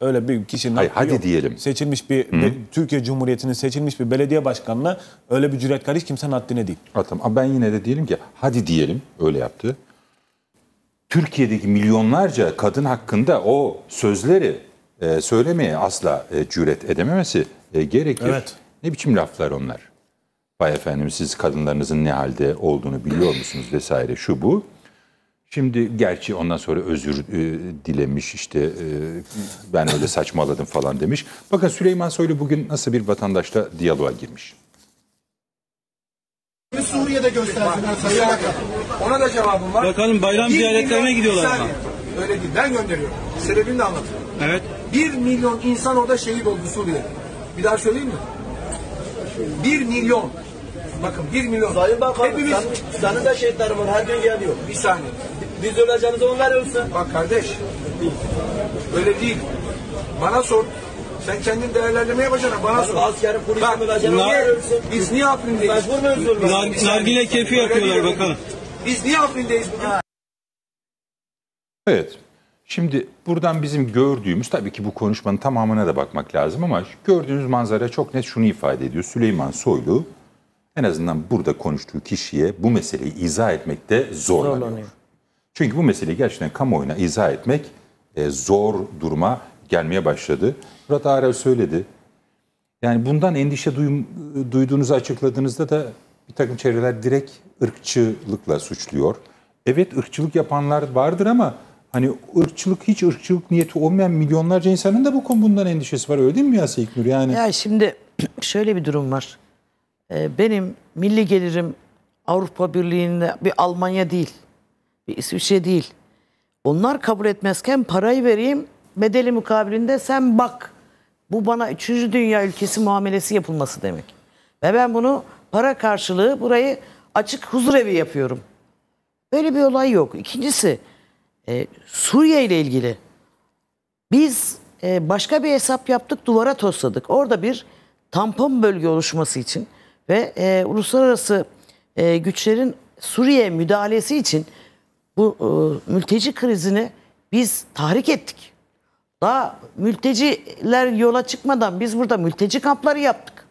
Öyle bir kişinin Hayır, hadi diyelim. Seçilmiş bir Türkiye Cumhuriyeti'nin seçilmiş bir belediye başkanına öyle bir cüretkar hiç kimsenin haddine değil. Tamam. Ben yine de diyelim ki hadi diyelim öyle yaptı. Türkiye'deki milyonlarca kadın hakkında o sözleri söylemeye asla cüret edememesi gerekir. Evet. Ne biçim laflar onlar? Vay efendim, siz kadınlarınızın ne halde olduğunu biliyor musunuz vesaire şu bu. Şimdi gerçi ondan sonra özür dilemiş, işte ben öyle saçmaladım falan demiş. Bakın Süleyman Soylu bugün nasıl bir vatandaşla diyaloğa girmiş. Suriye'de gösterdiler. Ona da cevabım var. Bakalım bayram ziyaretlerine gidiyorlar. Öyle değil, ben gönderiyorum. Sebebini de anlatıyorum. Evet. 1 milyon insan orada şehit oldu Suriye'de. Bir daha söyleyeyim mi? 1 milyon. Bakın 1 milyon. Sayın Bakanım, hepimiz... Senin de şehitlerim var, her gün geliyor. Bir saniye. Biz öleceğimiz onlar ölsün. Bak kardeş, öyle değil. Bana sor. Sen kendin değerlendirme yapacaksın, bana sor. Askerim, polisim öleceğim, onlar ölsün. Biz niye Afrin'deyiz? Mecbur mu özürlüyoruz? Nargile keyfi yapıyorlar bakalım. Biz niye Afrin'deyiz bugün? Evet. Şimdi buradan bizim gördüğümüz, tabii ki bu konuşmanın tamamına da bakmak lazım ama gördüğünüz manzara çok net şunu ifade ediyor. Süleyman Soylu en azından burada konuştuğu kişiye bu meseleyi izah etmekte zorlanıyor. Çünkü bu meseleyi gerçekten kamuoyuna izah etmek zor duruma gelmeye başladı. Murat Ağırel söyledi. Yani bundan endişe duyduğunuzu açıkladığınızda da bir takım çevreler direkt ırkçılıkla suçluyor. Evet, ırkçılık yapanlar vardır ama hani ırkçılık, hiç ırkçılık niyeti olmayan milyonlarca insanın da bu konudan endişesi var, öyle değil mi Yasa İkmur? Yani... Ya şimdi şöyle bir durum var. Benim milli gelirim Avrupa Birliği'nde bir Almanya değil, bir İsviçre değil. Onlar kabul etmezken parayı vereyim, bedeli mukabilinde sen bak. Bu bana 3. Dünya ülkesi muamelesi yapılması demek. Ve ben bunu para karşılığı burayı açık huzurevi yapıyorum. Böyle bir olay yok. İkincisi Suriye ile ilgili biz başka bir hesap yaptık, duvara tosladık. Orada bir tampon bölge oluşması için ve uluslararası güçlerin Suriye müdahalesi için bu mülteci krizini biz tahrik ettik. Daha mülteciler yola çıkmadan biz burada mülteci kampları yaptık.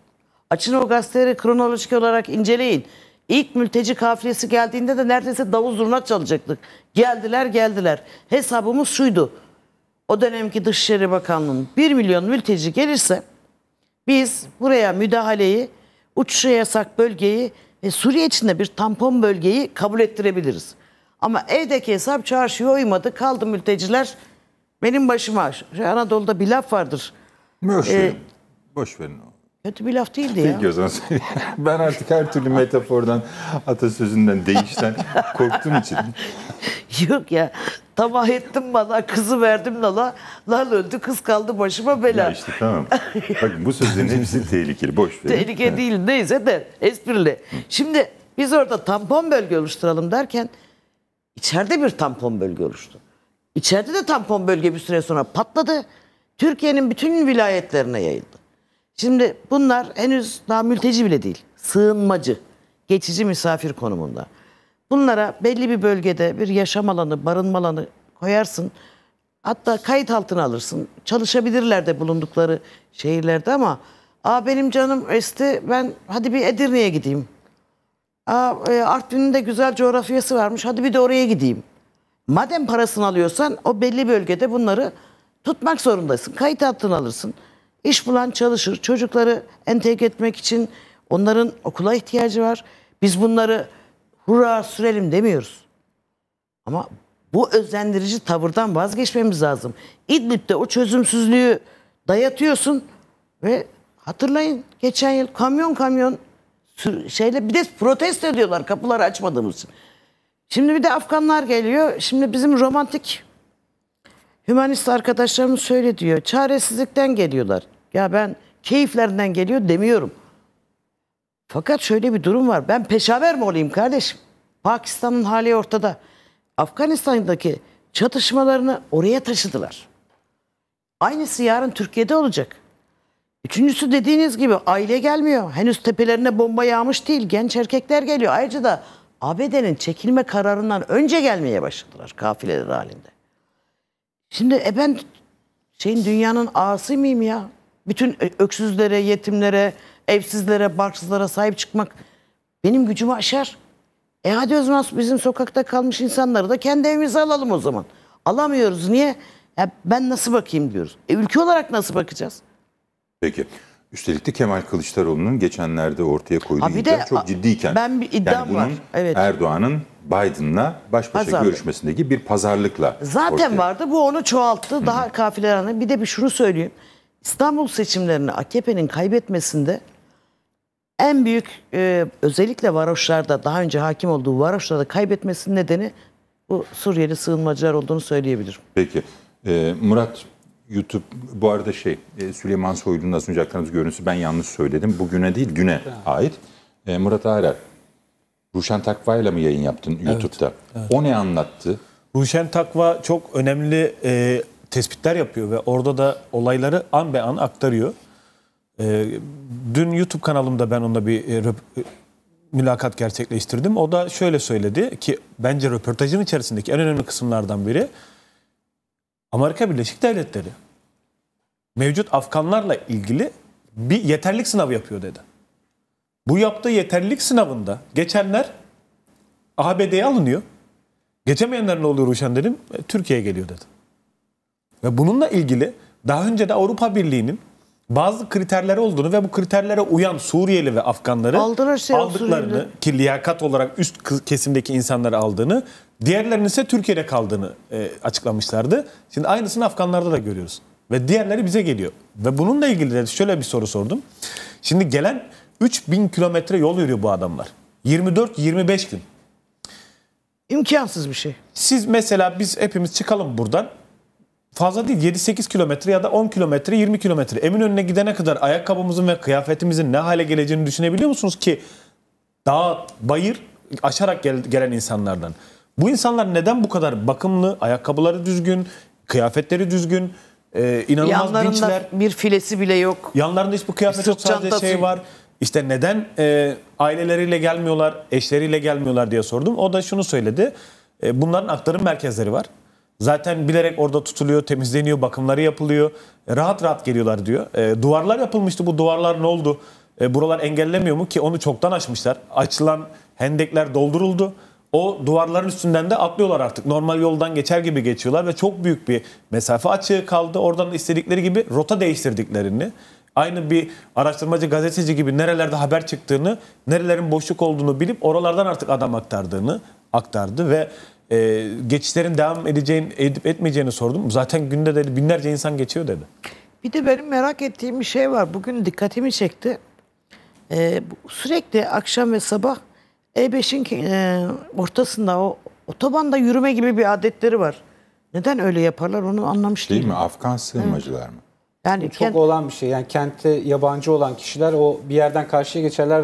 Açın o gazeteleri kronolojik olarak inceleyin. İlk mülteci kafilesi geldiğinde de neredeyse davul zurna çalacaktık. Geldiler. Hesabımız şuydu. O dönemki Dışişleri Bakanlığı'nın 1 milyon mülteci gelirse biz buraya müdahaleyi, uçuşa yasak bölgeyi ve Suriye içinde bir tampon bölgeyi kabul ettirebiliriz. Ama evdeki hesap çarşıya uymadı. Kaldı mülteciler benim başıma. Anadolu'da bir laf vardır. Boş verin o. Kötü bir laf değildi ya. Ben artık her türlü metafordan, atasözünden, değişten korktuğum için. Yok ya. Tamah ettim bana, kızı verdim lala. Lal öldü, kız kaldı başıma bela. Ya işte tamam. Bakın bu sözlerin hepsi tehlikeli. Boş verin. Tehlike değil neyse de esprili. Şimdi biz orada tampon bölge oluşturalım derken içeride bir tampon bölge oluştu. İçeride de tampon bölge bir süre sonra patladı. Türkiye'nin bütün vilayetlerine yayıldı. Şimdi bunlar henüz daha mülteci bile değil. Sığınmacı, geçici misafir konumunda. Bunlara belli bir bölgede bir yaşam alanı, barınma alanı koyarsın. Hatta kayıt altına alırsın. Çalışabilirler de bulundukları şehirlerde ama benim canım esti, ben hadi bir Edirne'ye gideyim. Artvin'in de güzel coğrafyası varmış, hadi bir de oraya gideyim. Madem parasını alıyorsan o belli bölgede bunları tutmak zorundasın. Kayıt altına alırsın. İş bulan çalışır. Çocukları entegre etmek için onların okula ihtiyacı var. Biz bunları hurra sürelim demiyoruz. Ama bu özendirici tavırdan vazgeçmemiz lazım. İdlib'de o çözümsüzlüğü dayatıyorsun ve hatırlayın geçen yıl kamyon bir de protesto ediyorlar kapıları açmadığımız için. Şimdi bir de Afganlar geliyor. Şimdi bizim romantik hümanist arkadaşlarımız şöyle diyor. Çaresizlikten geliyorlar. Ya ben keyiflerinden geliyor demiyorum. Fakat şöyle bir durum var. Ben peşaver mi olayım kardeşim? Pakistan'ın hali ortada. Afganistan'daki çatışmalarını oraya taşıdılar. Aynısı yarın Türkiye'de olacak. Üçüncüsü dediğiniz gibi aile gelmiyor. Henüz tepelerine bomba yağmış değil. Genç erkekler geliyor. Ayrıca da ABD'nin çekilme kararından önce gelmeye başladılar kafileler halinde. Şimdi ben dünyanın ağası mıyım ya? Bütün öksüzlere, yetimlere, evsizlere, barksızlara sahip çıkmak benim gücümü aşar. E hadi o zaman bizim sokakta kalmış insanları da kendi evimize alalım o zaman. Alamıyoruz. Niye? Ya ben nasıl bakayım diyoruz. E ülke olarak nasıl bakacağız? Peki. Üstelik de Kemal Kılıçdaroğlu'nun geçenlerde ortaya koyduğu iddia çok ciddiyken. Ben bir iddiam yani bunun var. Evet. Erdoğan'ın Biden'la baş başa görüşmesindeki bir pazarlıkla. Zaten ortaya... vardı. Bu onu çoğalttı. Hı-hı. Daha kafilerane. Bir de bir şunu söyleyeyim. İstanbul seçimlerini AKP'nin kaybetmesinde en büyük özellikle varoşlarda, daha önce hakim olduğu varoşlarda kaybetmesinin nedeni bu Suriyeli sığınmacılar olduğunu söyleyebilirim. Peki. Murat, YouTube bu arada Süleyman Soylu'nun da sunacaklarımız görüntüsü, ben yanlış söyledim. Bugüne değil, düne ait. Murat Ağırel, Ruşen Takva ile mi yayın yaptın YouTube'da? Evet. O ne anlattı? Ruşen Takva çok önemli tespitler yapıyor ve orada da olayları an be an aktarıyor. Dün YouTube kanalımda ben onunla bir mülakat gerçekleştirdim. O da şöyle söyledi ki bence röportajın içerisindeki en önemli kısımlardan biri, Amerika Birleşik Devletleri mevcut Afganlarla ilgili bir yeterlilik sınavı yapıyor dedi. Bu yaptığı yeterlilik sınavında geçenler ABD'ye alınıyor. Geçemeyenler ne oluyor Ruşen dedim, Türkiye'ye geliyor dedi. Ve bununla ilgili daha önce de Avrupa Birliği'nin bazı kriterleri olduğunu ve bu kriterlere uyan Suriyeli ve Afganları aldıklarını, ki liyakat olarak üst kesimdeki insanları aldığını, diğerlerinin ise Türkiye'de kaldığını açıklamışlardı. Şimdi aynısını Afganlarda da görüyoruz. Ve diğerleri bize geliyor. Ve bununla ilgili de şöyle bir soru sordum. Şimdi gelen 3000 kilometre yol yürüyor bu adamlar. 24-25 gün. İmkansız bir şey. Siz mesela biz hepimiz çıkalım buradan. Fazla değil, 7-8 kilometre ya da 10 kilometre, 20 kilometre. Eminönü'ne gidene kadar ayakkabımızın ve kıyafetimizin ne hale geleceğini düşünebiliyor musunuz ki? Dağ, bayır aşarak gelen insanlardan. Bu insanlar neden bu kadar bakımlı, ayakkabıları düzgün, kıyafetleri düzgün, inanılmaz yanlarında dinçler. Yanlarında bir filesi bile yok. Yanlarında hiçbir kıyafet yok, sadece var. İşte neden aileleriyle gelmiyorlar, eşleriyle gelmiyorlar diye sordum. O da şunu söyledi, bunların aktarım merkezleri var. Zaten bilerek orada tutuluyor, temizleniyor, bakımları yapılıyor. Rahat rahat geliyorlar diyor. Duvarlar yapılmıştı, bu duvarlar ne oldu? Buralar engellemiyor mu ki onu çoktan açmışlar. Açılan hendekler dolduruldu. O duvarların üstünden de atlıyorlar artık. Normal yoldan geçer gibi geçiyorlar ve çok büyük bir mesafe açığı kaldı. Oradan istedikleri gibi rota değiştirdiklerini, aynı bir araştırmacı, gazeteci gibi nerelerde haber çıktığını, nerelerin boşluk olduğunu bilip oralardan artık adam aktardığını aktardı ve geçişlerin devam edip etmeyeceğini sordum. Zaten günde dedi binlerce insan geçiyor dedi. Bir de benim merak ettiğim bir şey var. Bugün dikkatimi çekti. Sürekli akşam ve sabah E5'in ortasında o otobanda yürüme gibi bir adetleri var. Neden öyle yaparlar onu anlamış değilim. Değil mi? Afgan sığınmacılar mı? Yani çok olan bir şey. Yani kente yabancı olan kişiler o bir yerden karşıya geçerler ve